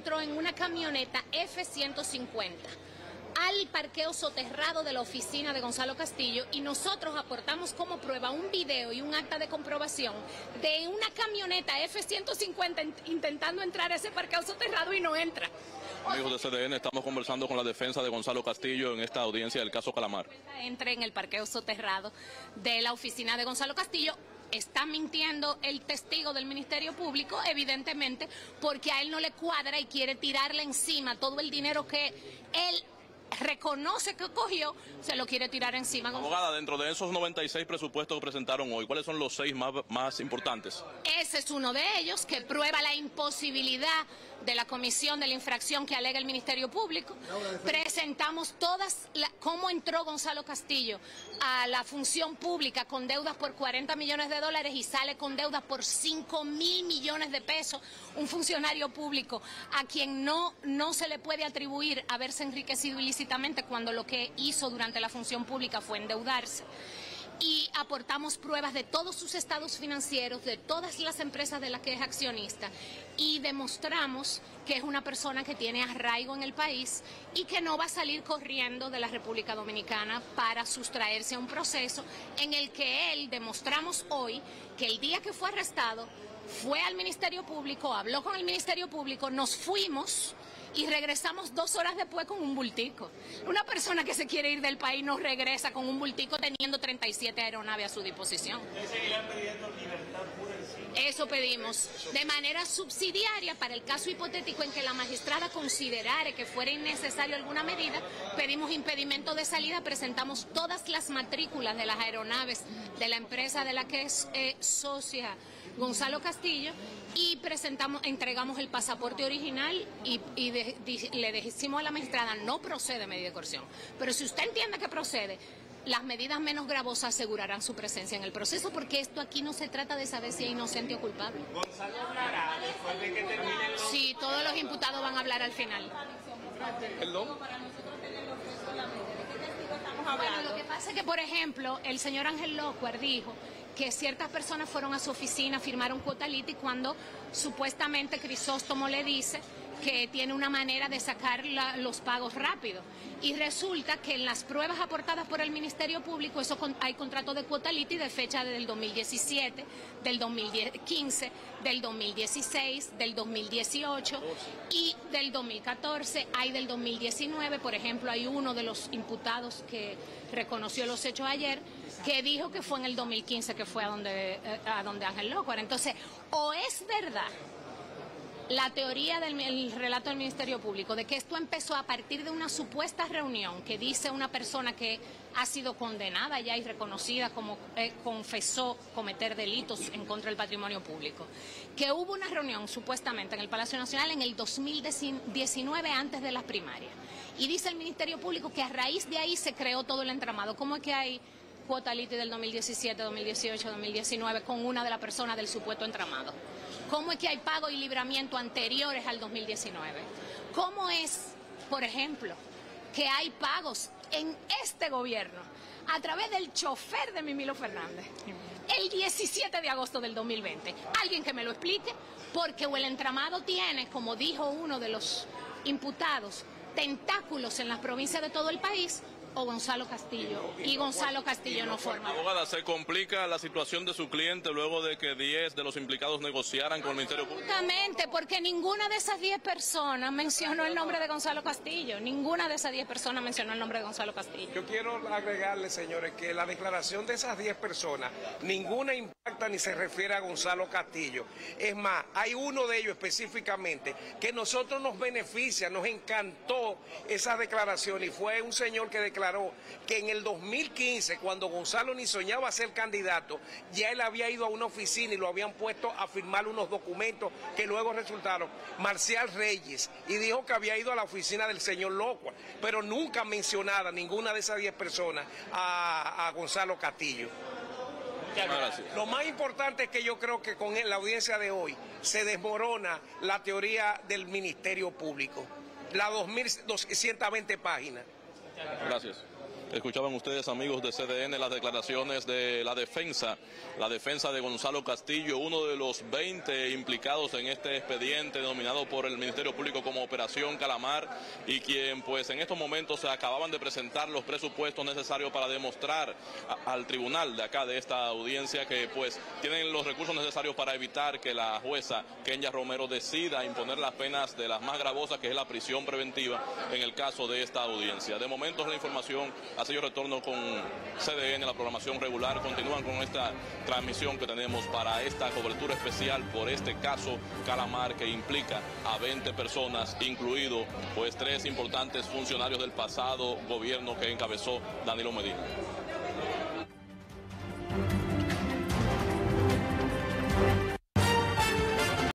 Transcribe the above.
entró en una camioneta F-150 al parqueo soterrado de la oficina de Gonzalo Castillo, y nosotros aportamos como prueba un video y un acta de comprobación de una camioneta F-150 intentando entrar a ese parqueo soterrado y no entra. Amigos de CDN, estamos conversando con la defensa de Gonzalo Castillo en esta audiencia del caso Calamar. Entra en el parqueo soterrado de la oficina de Gonzalo Castillo. Está mintiendo el testigo del Ministerio Público, evidentemente, porque a él no le cuadra y quiere tirarle encima todo el dinero que él reconoce que cogió, se lo quiere tirar encima. Abogada, dentro de esos 96 presupuestos que presentaron hoy, ¿cuáles son los 6 más importantes? Ese es uno de ellos, que prueba la imposibilidad de la comisión de la infracción que alega el Ministerio Público. Presentamos cómo entró Gonzalo Castillo a la función pública con deudas por 40 millones de dólares y sale con deudas por 5.000 millones de pesos. Un funcionario público a quien no se le puede atribuir haberse enriquecido ilícitamente cuando lo que hizo durante la función pública fue endeudarse. Y aportamos pruebas de todos sus estados financieros, de todas las empresas de las que es accionista, y demostramos que es una persona que tiene arraigo en el país y que no va a salir corriendo de la República Dominicana para sustraerse a un proceso en el que él, demostramos hoy, que el día que fue arrestado fue al Ministerio Público, habló con el Ministerio Público, nos fuimos y regresamos 2 horas después con un bultico. Una persona que se quiere ir del país no regresa con un bultico teniendo 37 aeronaves a su disposición. Eso pedimos de manera subsidiaria para el caso hipotético en que la magistrada considerare que fuera innecesario alguna medida. Pedimos impedimento de salida, presentamos todas las matrículas de las aeronaves de la empresa de la que es socia Gonzalo Castillo, y entregamos el pasaporte original y le decimos a la magistrada: no procede medida de coerción, pero si usted entiende que procede, las medidas menos gravosas asegurarán su presencia en el proceso, porque esto aquí no se trata de saber si es inocente o culpable. ¿Gonzalo hablará después de que termine el...? Sí, todos los imputados van a hablar al final. ¿Perdón? Bueno, lo que pasa es que, por ejemplo, el señor Ángel Lockward dijo que ciertas personas fueron a su oficina, firmaron cuota litis, cuando supuestamente Crisóstomo le dice que tiene una manera de sacar los pagos rápido. Y resulta que en las pruebas aportadas por el Ministerio Público, hay contratos de cuota litis de fecha del 2017, del 2015, del 2016, del 2018 y del 2014, hay del 2019, por ejemplo, hay uno de los imputados que reconoció los hechos ayer, que dijo que fue en el 2015 que fue a donde Ángel Lockhart. Entonces, o es verdad la teoría del relato del Ministerio Público de que esto empezó a partir de una supuesta reunión que dice una persona que ha sido condenada ya y reconocida como confesó cometer delitos en contra del patrimonio público, que hubo una reunión supuestamente en el Palacio Nacional en el 2019 antes de las primarias, y dice el Ministerio Público que a raíz de ahí se creó todo el entramado. ¿Cómo es que hay cuota litis del 2017, 2018, 2019 con una de las personas del supuesto entramado? ¿Cómo es que hay pagos y libramiento anteriores al 2019? ¿Cómo es, por ejemplo, que hay pagos en este gobierno a través del chofer de Mimilo Fernández el 17 de agosto del 2020? Alguien que me lo explique, porque el entramado tiene, como dijo uno de los imputados, tentáculos en las provincias de todo el país, o Gonzalo Castillo. Y Gonzalo Castillo no forma. Abogada, ¿se complica la situación de su cliente luego de que 10 de los implicados negociaran con el Ministerio Público? Absolutamente, porque ninguna de esas 10 personas mencionó el nombre de Gonzalo Castillo. Ninguna de esas 10 personas mencionó el nombre de Gonzalo Castillo. Yo quiero agregarle, señores, que la declaración de esas 10 personas, ninguna impacta ni se refiere a Gonzalo Castillo. Es más, hay uno de ellos específicamente que nosotros nos beneficia, nos encantó esa declaración, y fue un señor que declaró que en el 2015, cuando Gonzalo ni soñaba ser candidato, ya él había ido a una oficina y lo habían puesto a firmar unos documentos que luego resultaron Marcial Reyes, y dijo que había ido a la oficina del señor Locua, pero nunca mencionada ninguna de esas 10 personas a Gonzalo Castillo. Lo más importante es que yo creo que con la audiencia de hoy se desmorona la teoría del Ministerio Público, la 2.220 páginas. Gracias. Escuchaban ustedes, amigos de CDN, las declaraciones de la defensa de Gonzalo Castillo, uno de los 20 implicados en este expediente denominado por el Ministerio Público como Operación Calamar, y quien pues en estos momentos se acababan de presentar los presupuestos necesarios para demostrar al tribunal de acá de esta audiencia que pues tienen los recursos necesarios para evitar que la jueza Kenya Romero decida imponer las penas de las más gravosas, que es la prisión preventiva en el caso de esta audiencia. De momento es la información, así yo retorno con CDN, la programación regular. Continúan con esta transmisión que tenemos para esta cobertura especial por este caso Calamar, que implica a 20 personas, incluido pues 3 importantes funcionarios del pasado gobierno que encabezó Danilo Medina.